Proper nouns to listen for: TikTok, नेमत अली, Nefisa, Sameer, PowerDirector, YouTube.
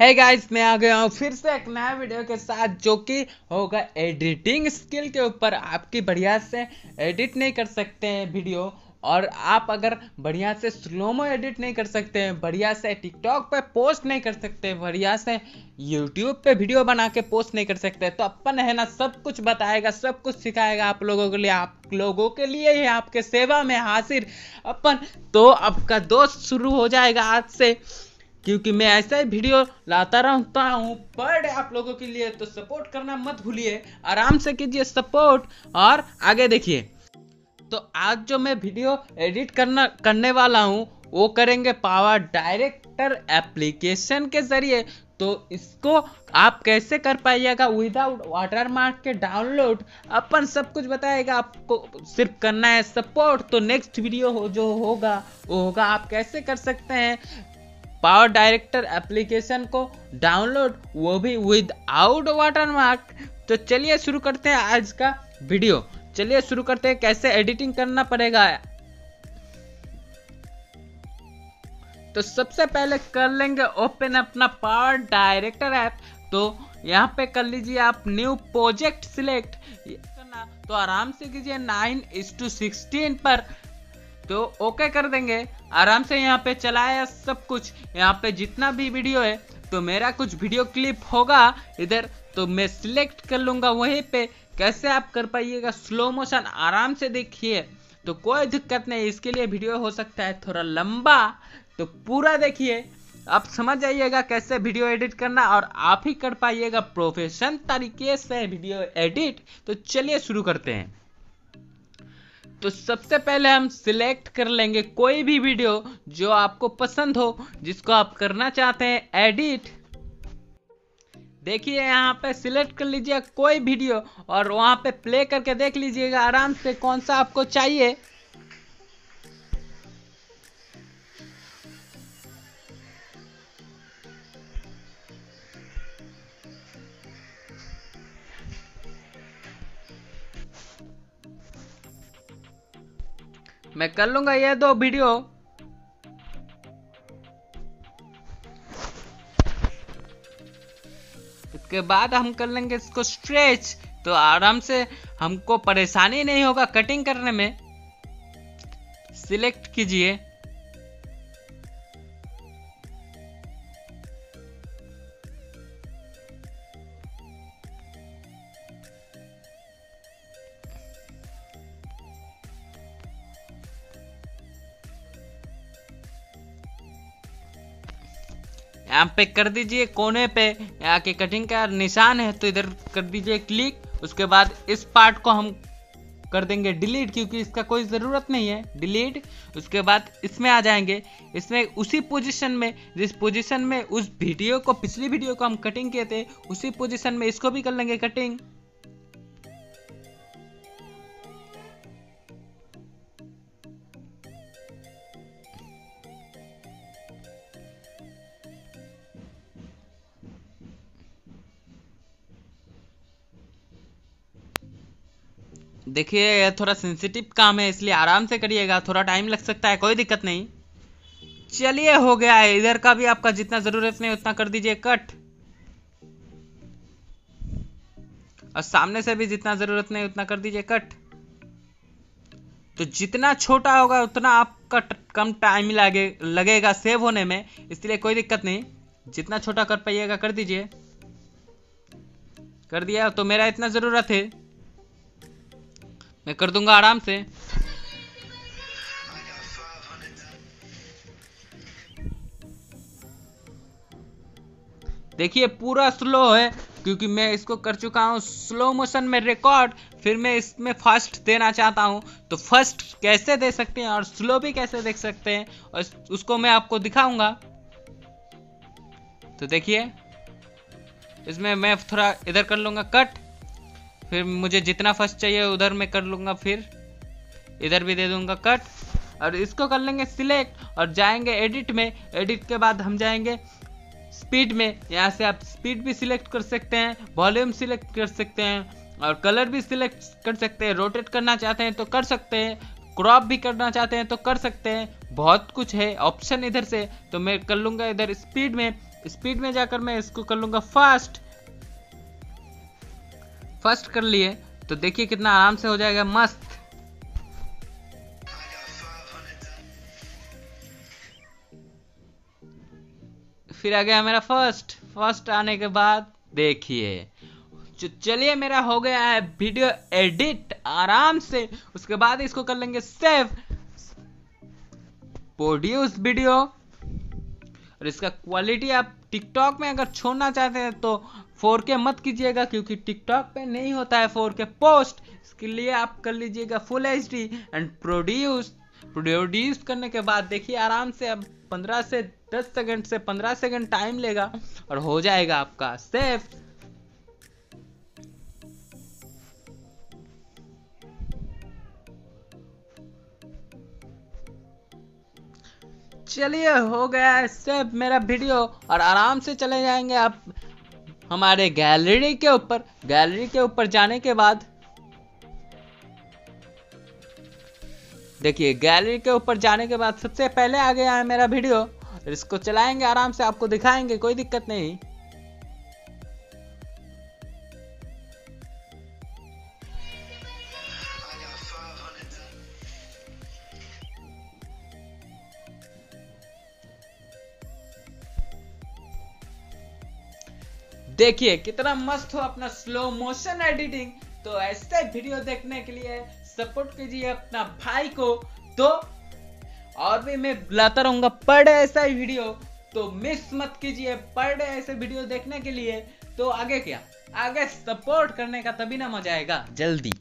Hey guys मैं आ गया हूँ फिर से एक नया वीडियो के साथ जो कि होगा एडिटिंग स्किल के ऊपर। आपकी बढ़िया से एडिट नहीं कर सकते हैं वीडियो, और आप अगर बढ़िया से स्लोमो एडिट नहीं कर सकते हैं, बढ़िया से टिकटॉक पे पोस्ट नहीं कर सकते, बढ़िया से यूट्यूब पे वीडियो बना के पोस्ट नहीं कर सकते, तो अपन है ना सब कुछ बताएगा, सब कुछ सिखाएगा आप लोगों के लिए। आप लोगों के लिए ही आपके सेवा में हाजिर अपन, तो आपका दोस्त शुरू हो जाएगा आज से, क्योंकि मैं ऐसा ही वीडियो लाता रहता हूँ पर डे आप लोगों के लिए। तो सपोर्ट करना मत भूलिए, आराम से कीजिए सपोर्ट और आगे देखिए। तो आज जो मैं वीडियो एडिट करने वाला हूँ वो करेंगे पावर डायरेक्टर एप्लीकेशन के जरिए। तो इसको आप कैसे कर पाइएगा विदाउट वाटरमार्क के डाउनलोड, अपन सब कुछ बताएगा। आपको सिर्फ करना है सपोर्ट। तो नेक्स्ट वीडियो जो होगा वो होगा आप कैसे कर सकते हैं पावर डायरेक्टर एप्लीकेशन को डाउनलोड, वो भी विदाउट वाटरमार्क। तो चलिए शुरू करते हैं आज का वीडियो। चलिए शुरू करते हैं कैसे एडिटिंग करना पड़ेगा। तो सबसे पहले कर लेंगे ओपन अपना पावर डायरेक्टर ऐप। तो यहाँ पे कर लीजिए आप न्यू प्रोजेक्ट सिलेक्ट करना, तो आराम से कीजिए 9:16 पर, तो ओके कर देंगे। आराम से यहाँ पे चलाया सब कुछ, यहाँ पे जितना भी वीडियो है। तो मेरा कुछ वीडियो क्लिप होगा इधर, तो मैं सिलेक्ट कर लूँगा वहीं पे। कैसे आप कर पाइएगा स्लो मोशन, आराम से देखिए, तो कोई दिक्कत नहीं। इसके लिए वीडियो हो सकता है थोड़ा लंबा, तो पूरा देखिए, आप समझ जाइएगा कैसे वीडियो एडिट करना, और आप ही कर पाइएगा प्रोफेशन तरीके से वीडियो एडिट। तो चलिए शुरू करते हैं। तो सबसे पहले हम सिलेक्ट कर लेंगे कोई भी वीडियो जो आपको पसंद हो, जिसको आप करना चाहते हैं एडिट। देखिए यहाँ पे सिलेक्ट कर लीजिए कोई वीडियो और वहाँ पे प्ले करके देख लीजिएगा आराम से कौन सा आपको चाहिए। मैं कर लूंगा ये दो वीडियो। इसके बाद हम कर लेंगे इसको स्ट्रेच, तो आराम से हमको परेशानी नहीं होगा कटिंग करने में। सिलेक्ट कीजिए, यहाँ पे कर दीजिए कोने पे, यहाँ के कटिंग का निशान है तो इधर कर दीजिए क्लिक। उसके बाद इस पार्ट को हम कर देंगे डिलीट, क्योंकि इसका कोई ज़रूरत नहीं है डिलीट। उसके बाद इसमें आ जाएंगे, इसमें उसी पोजीशन में जिस पोजीशन में उस वीडियो को, पिछली वीडियो को हम कटिंग किए थे, उसी पोजीशन में इसको भी कर लेंगे कटिंग। देखिए यह थोड़ा सेंसिटिव काम है इसलिए आराम से करिएगा, थोड़ा टाइम लग सकता है, कोई दिक्कत नहीं। चलिए हो गया है। इधर का भी आपका जितना ज़रूरत नहीं उतना कर दीजिए कट, और सामने से भी जितना ज़रूरत नहीं उतना कर दीजिए कट। तो जितना छोटा होगा उतना आपका कम टाइम लगेगा सेव होने में, इसलिए कोई दिक्कत नहीं। जितना छोटा कर पाइएगा कर दीजिए। कर दिया, तो मेरा इतना ज़रूरत है, मैं कर दूंगा आराम से। देखिए पूरा स्लो है क्योंकि मैं इसको कर चुका हूँ स्लो मोशन में रिकॉर्ड। फिर मैं इसमें फर्स्ट देना चाहता हूँ, तो फर्स्ट कैसे दे सकते हैं और स्लो भी कैसे देख सकते हैं, और उसको मैं आपको दिखाऊंगा। तो देखिए इसमें मैं थोड़ा इधर कर लूंगा कट, फिर मुझे जितना फर्स्ट चाहिए उधर मैं कर लूँगा, फिर इधर भी दे दूँगा कट। और इसको कर लेंगे सिलेक्ट और जाएंगे एडिट में। एडिट के बाद हम जाएंगे स्पीड में, यहाँ से आप स्पीड भी सिलेक्ट कर सकते हैं, वॉल्यूम सिलेक्ट कर सकते हैं, और कलर भी सिलेक्ट कर सकते हैं। रोटेट करना चाहते हैं तो कर सकते हैं, क्रॉप भी करना चाहते हैं तो कर सकते हैं, बहुत कुछ है ऑप्शन इधर से। तो मैं कर लूँगा इधर स्पीड में। स्पीड में जाकर मैं इसको कर लूंगा फर्स्ट कर लिए। तो देखिए कितना आराम से हो जाएगा, मस्त। फिर आ गया मेरा फर्स्ट आने के बाद देखिए, चलिए मेरा हो गया है वीडियो एडिट आराम से। उसके बाद इसको कर लेंगे सेव, प्रोड्यूस वीडियो। और इसका क्वालिटी आप टिकटॉक में अगर छोड़ना चाहते हैं तो 4K मत कीजिएगा, क्योंकि टिकटॉक पे नहीं होता है 4K पोस्ट। इसके लिए आप कर लीजिएगा फुल HD एंड प्रोड्यूस करने के बाद देखिए आराम से अब 15 से 10 सेकंड से 15 सेकंड टाइम लेगा और हो जाएगा आपका सेव। चलिए हो गया है सेव मेरा वीडियो। और आराम से चले जाएंगे आप हमारे गैलरी के ऊपर। गैलरी के ऊपर जाने के बाद देखिए, गैलरी के ऊपर जाने के बाद सबसे पहले आ गया है मेरा वीडियो। इसको चलाएंगे आराम से, आपको दिखाएंगे, कोई दिक्कत नहीं। देखिए कितना मस्त हो अपना स्लो मोशन एडिटिंग। तो ऐसे वीडियो देखने के लिए सपोर्ट कीजिए अपना भाई को। तो और भी मैं लाता रहूंगा पर डे ऐसा ही वीडियो, तो मिस मत कीजिए पर डे ऐसे वीडियो देखने के लिए। तो आगे सपोर्ट करने का तभी ना मजा आएगा जल्दी।